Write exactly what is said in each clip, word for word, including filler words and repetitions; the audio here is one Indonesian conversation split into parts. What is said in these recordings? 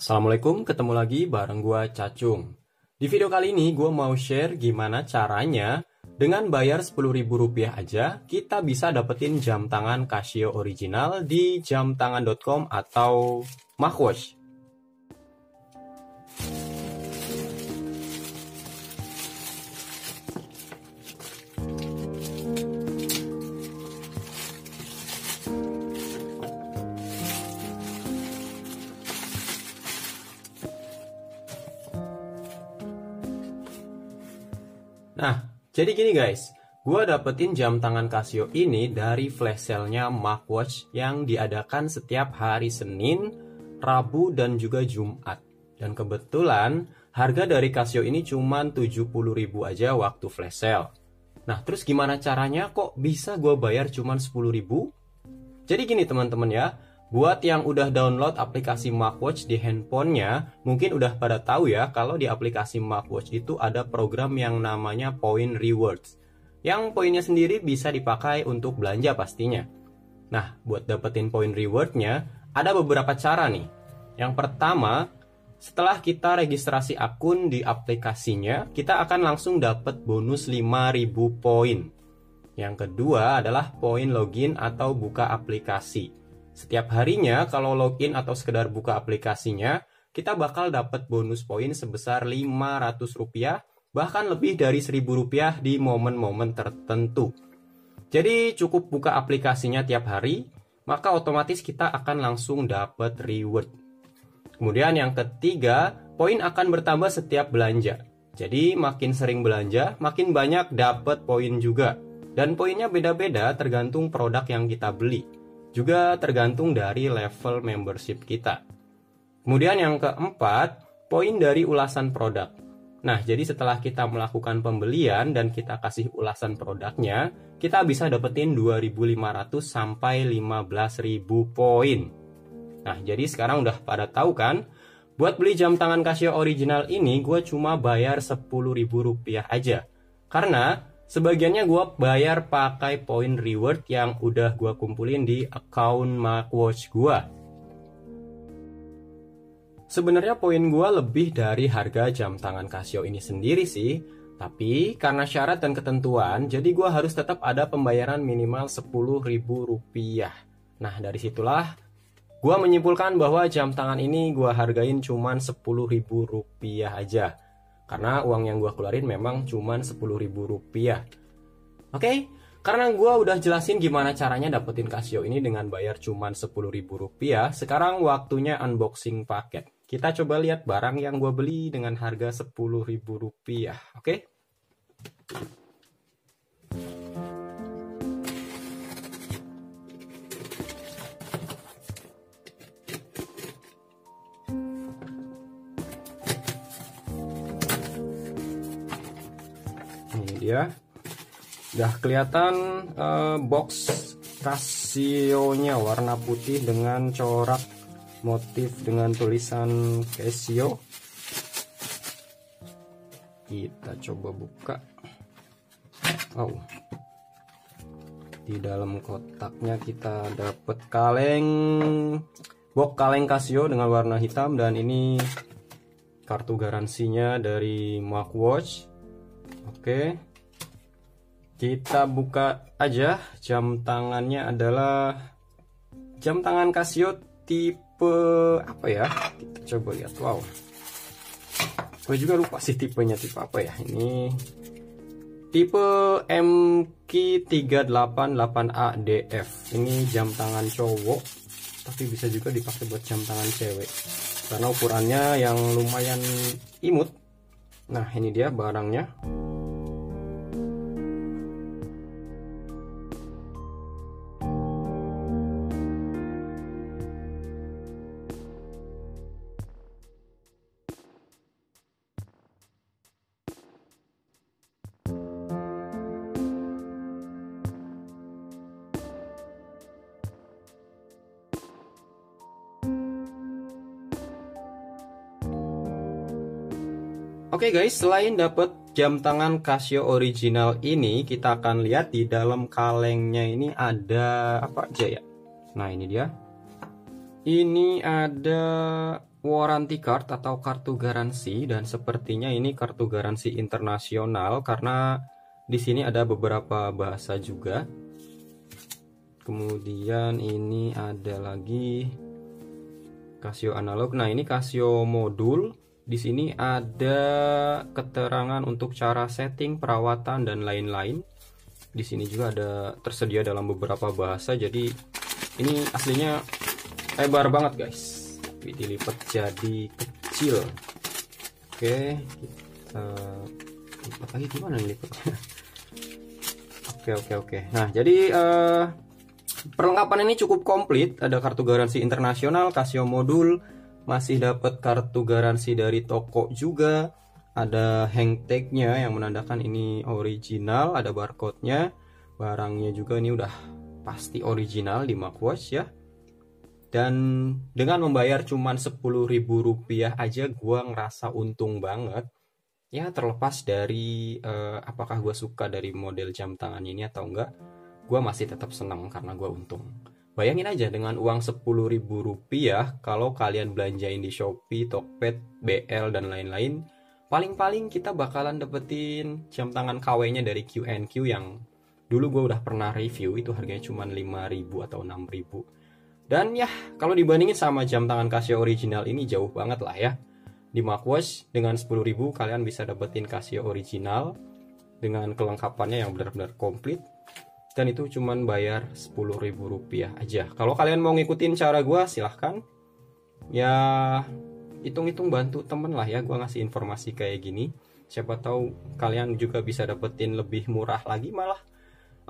Assalamualaikum, ketemu lagi bareng gua Cacung. Di video kali ini gua mau share gimana caranya dengan bayar sepuluh ribu rupiah aja kita bisa dapetin jam tangan Casio original di jam tangan dot com atau Machtwatch. Nah, jadi gini guys, gua dapetin jam tangan Casio ini dari flash sale-nya Machtwatch yang diadakan setiap hari Senin, Rabu, dan juga Jumat. Dan kebetulan harga dari Casio ini cuma tujuh puluh ribu aja waktu flash sale. Nah, terus gimana caranya kok bisa gua bayar cuma sepuluh ribu? Jadi gini teman-teman ya, buat yang udah download aplikasi Machtwatch di handphonenya, mungkin udah pada tahu ya kalau di aplikasi Machtwatch itu ada program yang namanya Point Rewards. Yang poinnya sendiri bisa dipakai untuk belanja pastinya. Nah, buat dapetin Point Reward-nya, ada beberapa cara nih. Yang pertama, setelah kita registrasi akun di aplikasinya, kita akan langsung dapet bonus lima ribu poin. Yang kedua adalah poin login atau buka aplikasi. Setiap harinya, kalau login atau sekedar buka aplikasinya, kita bakal dapat bonus poin sebesar lima ratus rupiah, bahkan lebih dari seribu rupiah di momen-momen tertentu. Jadi, cukup buka aplikasinya tiap hari, maka otomatis kita akan langsung dapat reward. Kemudian yang ketiga, poin akan bertambah setiap belanja. Jadi, makin sering belanja, makin banyak dapat poin juga. Dan poinnya beda-beda tergantung produk yang kita beli. Juga tergantung dari level membership kita. Kemudian yang keempat, poin dari ulasan produk. Nah, jadi setelah kita melakukan pembelian dan kita kasih ulasan produknya, kita bisa dapetin dua ribu lima ratus sampai lima belas ribu poin. Nah, jadi sekarang udah pada tahu kan? Buat beli jam tangan Casio original ini, gue cuma bayar sepuluh ribu rupiah aja. Karena sebagiannya gue bayar pakai poin reward yang udah gue kumpulin di account Machtwatch gue. Sebenarnya poin gue lebih dari harga jam tangan Casio ini sendiri sih, tapi karena syarat dan ketentuan, jadi gue harus tetap ada pembayaran minimal sepuluh ribu rupiah. Nah, dari situlah gue menyimpulkan bahwa jam tangan ini gue hargain cuman sepuluh ribu rupiah aja. Karena uang yang gue keluarin memang cuma sepuluh ribu rupiah. Oke, karena gue udah jelasin gimana caranya dapetin Casio ini dengan bayar cuma sepuluh ribu rupiah, sekarang waktunya unboxing paket. Kita coba lihat barang yang gue beli dengan harga sepuluh ribu rupiah, oke? Ya, udah kelihatan eh, box Casio-nya warna putih dengan corak motif dengan tulisan Casio. Kita coba buka. Oh, di dalam kotaknya kita dapat kaleng, box kaleng Casio dengan warna hitam, dan ini kartu garansinya dari Machtwatch. Oke. Kita buka aja. Jam tangannya adalah jam tangan Casio tipe apa ya? Kita coba lihat. Wow, gue juga lupa sih tipenya tipe apa ya. Ini tipe M Q tiga delapan delapan A D F. Ini jam tangan cowok, tapi bisa juga dipakai buat jam tangan cewek karena ukurannya yang lumayan imut. Nah, ini dia barangnya. Oke guys, selain dapat jam tangan Casio original ini, kita akan lihat di dalam kalengnya ini ada apa aja ya. Nah, ini dia. Ini ada warranty card atau kartu garansi, dan sepertinya ini kartu garansi internasional karena di sini ada beberapa bahasa juga. Kemudian ini ada lagi Casio analog. Nah, ini Casio modul. Di sini ada keterangan untuk cara setting, perawatan, dan lain-lain. Di sini juga ada tersedia dalam beberapa bahasa. Jadi ini aslinya lebar banget, guys. Dilipat jadi kecil. Oke, kita lipat lagi. Gimana lipatnya? Oke, oke, oke. Nah, jadi uh, perlengkapan ini cukup komplit. Ada kartu garansi internasional, Casio modul, masih dapat kartu garansi dari toko juga. Ada hang tag-nya yang menandakan ini original, ada barcode-nya. Barangnya juga ini udah pasti original di Machtwatch ya. Dan dengan membayar cuman sepuluh ribu rupiah aja gua ngerasa untung banget. Ya terlepas dari uh, apakah gua suka dari model jam tangan ini atau enggak, gua masih tetap senang karena gua untung. Bayangin aja dengan uang sepuluh ribu rupiah kalau kalian belanjain di Shopee, Tokped, B L dan lain-lain, paling-paling kita bakalan dapetin jam tangan K W-nya dari Q and Q yang dulu gua udah pernah review, itu harganya cuman lima ribu atau enam ribu. Dan ya, kalau dibandingin sama jam tangan Casio original ini jauh banget lah ya. Di Machtwatch dengan sepuluh ribu kalian bisa dapetin Casio original dengan kelengkapannya yang benar-benar komplit. Dan itu cuman bayar sepuluh ribu rupiah aja. Kalau kalian mau ngikutin cara gua silahkan. Ya, hitung-hitung bantu temen lah ya, gua ngasih informasi kayak gini. Siapa tahu kalian juga bisa dapetin lebih murah lagi malah.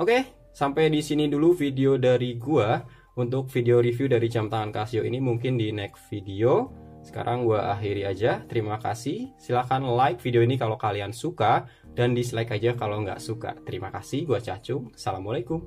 Oke, sampai di sini dulu video dari gua. Untuk video review dari jam tangan Casio ini mungkin di next video. Sekarang gua akhiri aja. Terima kasih. Silahkan like video ini kalau kalian suka. Dan dislike aja kalau nggak suka. Terima kasih. Gua Cacung. Assalamualaikum.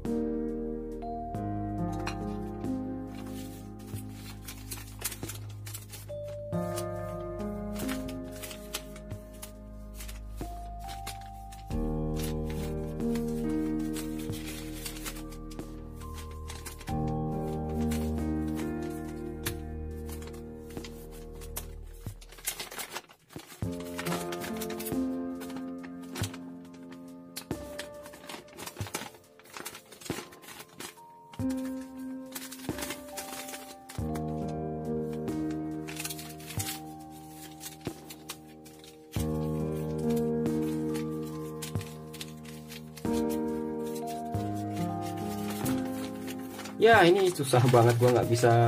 Ya ini susah banget, gua nggak bisa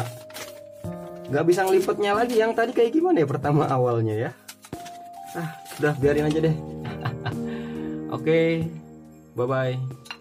nggak bisa ngelipetnya lagi. Yang tadi kayak gimana ya pertama awalnya ya. Ah, udah biarin aja deh. Oke, okay, bye bye.